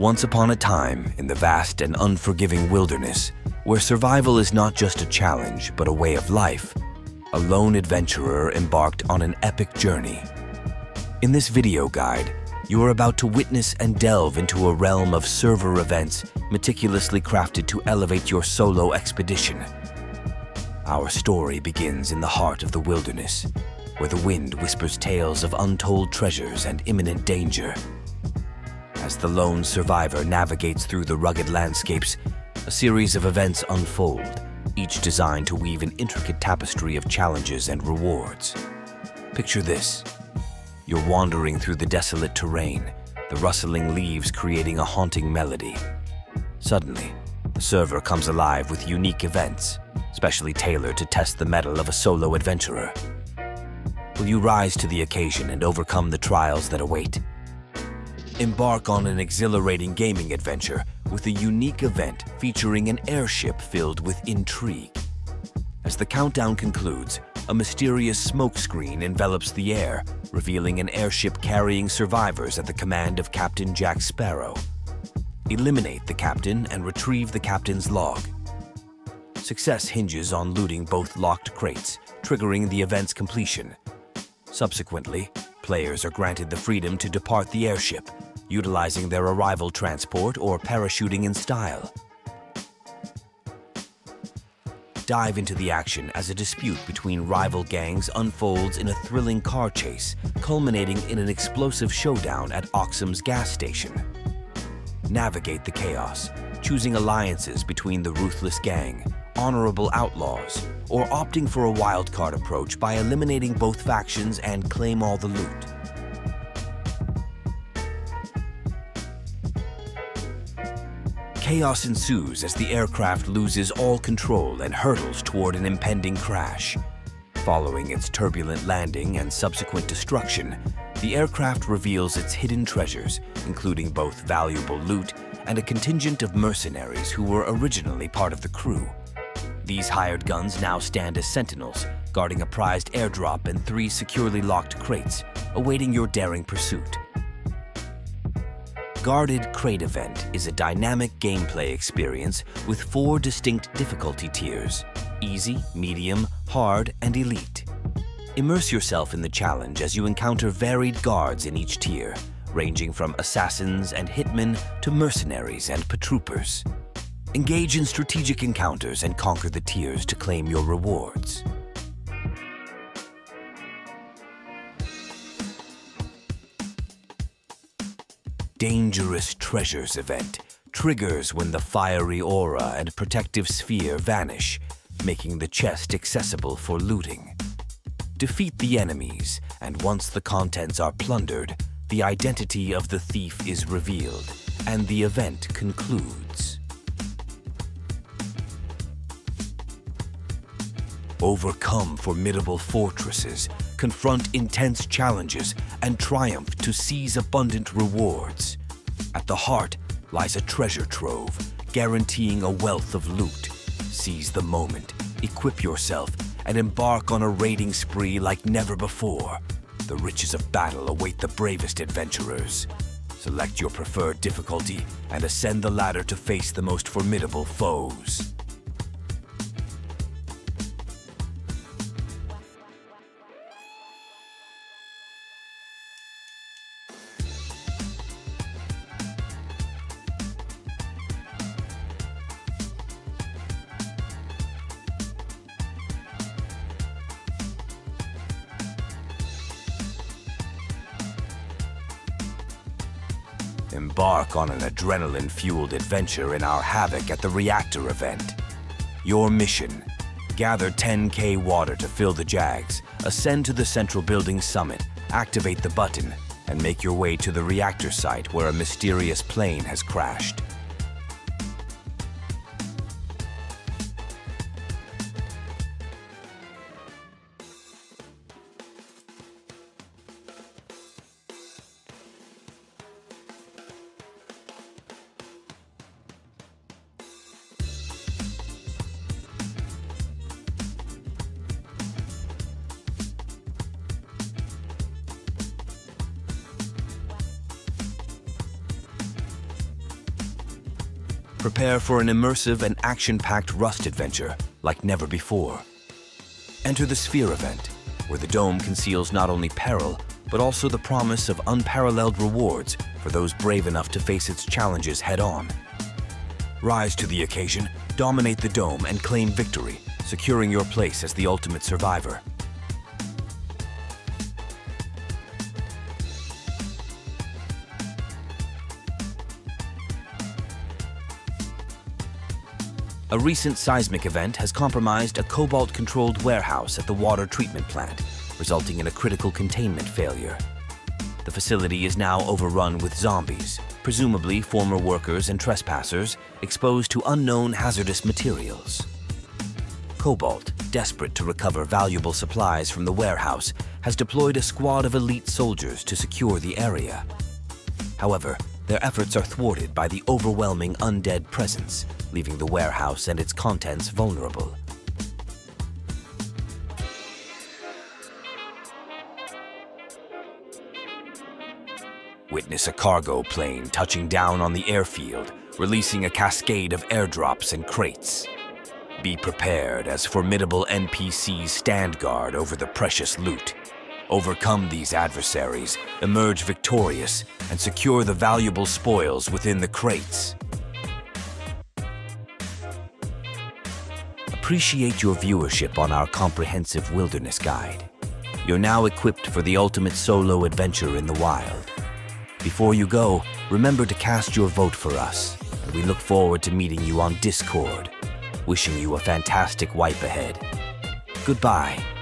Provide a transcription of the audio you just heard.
Once upon a time, in the vast and unforgiving wilderness, where survival is not just a challenge but a way of life, a lone adventurer embarked on an epic journey. In this video guide, you are about to witness and delve into a realm of server events meticulously crafted to elevate your solo expedition. Our story begins in the heart of the wilderness, where the wind whispers tales of untold treasures and imminent danger. As the lone survivor navigates through the rugged landscapes, a series of events unfold, each designed to weave an intricate tapestry of challenges and rewards. Picture this. You're wandering through the desolate terrain, the rustling leaves creating a haunting melody. Suddenly, the server comes alive with unique events, specially tailored to test the mettle of a solo adventurer. Will you rise to the occasion and overcome the trials that await? Embark on an exhilarating gaming adventure with a unique event featuring an airship filled with intrigue. As the countdown concludes, a mysterious smoke screen envelops the air, revealing an airship carrying survivors at the command of Captain Jack Sparrow. Eliminate the captain and retrieve the captain's log. Success hinges on looting both locked crates, triggering the event's completion. Subsequently, players are granted the freedom to depart the airship, utilizing their arrival transport or parachuting in style. Dive into the action as a dispute between rival gangs unfolds in a thrilling car chase, culminating in an explosive showdown at Oxum's gas station. Navigate the chaos, choosing alliances between the ruthless gang, honorable outlaws, or opting for a wildcard approach by eliminating both factions and claim all the loot. Chaos ensues as the aircraft loses all control and hurtles toward an impending crash. Following its turbulent landing and subsequent destruction, the aircraft reveals its hidden treasures, including both valuable loot and a contingent of mercenaries who were originally part of the crew. These hired guns now stand as sentinels, guarding a prized airdrop and 3 securely locked crates, awaiting your daring pursuit. Guarded Crate Event is a dynamic gameplay experience with 4 distinct difficulty tiers: easy, medium, hard, and elite. Immerse yourself in the challenge as you encounter varied guards in each tier, ranging from assassins and hitmen to mercenaries and paratroopers. Engage in strategic encounters and conquer the tiers to claim your rewards. Dangerous Treasures event triggers when the fiery aura and protective sphere vanish, making the chest accessible for looting. Defeat the enemies, and once the contents are plundered, the identity of the thief is revealed, and the event concludes. Overcome formidable fortresses, confront intense challenges, and triumph to seize abundant rewards. At the heart lies a treasure trove, guaranteeing a wealth of loot. Seize the moment, equip yourself, and embark on a raiding spree like never before. The riches of battle await the bravest adventurers. Select your preferred difficulty and ascend the ladder to face the most formidable foes. Embark on an adrenaline-fueled adventure in our Havoc at the Reactor event. Your mission: gather 10K water to fill the jags, ascend to the central building summit, activate the button, and make your way to the reactor site where a mysterious plane has crashed. Prepare for an immersive and action-packed Rust adventure like never before. Enter the Sphere event, where the Dome conceals not only peril, but also the promise of unparalleled rewards for those brave enough to face its challenges head-on. Rise to the occasion, dominate the Dome, and claim victory, securing your place as the ultimate survivor. A recent seismic event has compromised a Cobalt-controlled warehouse at the water treatment plant, resulting in a critical containment failure. The facility is now overrun with zombies, presumably former workers and trespassers exposed to unknown hazardous materials. Cobalt, desperate to recover valuable supplies from the warehouse, has deployed a squad of elite soldiers to secure the area. However, their efforts are thwarted by the overwhelming undead presence, leaving the warehouse and its contents vulnerable. Witness a cargo plane touching down on the airfield, releasing a cascade of airdrops and crates. Be prepared as formidable NPCs stand guard over the precious loot. Overcome these adversaries, emerge victorious, and secure the valuable spoils within the crates. Appreciate your viewership on our comprehensive wilderness guide. You're now equipped for the ultimate solo adventure in the wild. Before you go, remember to cast your vote for us, and we look forward to meeting you on Discord. Wishing you a fantastic wipe ahead. Goodbye.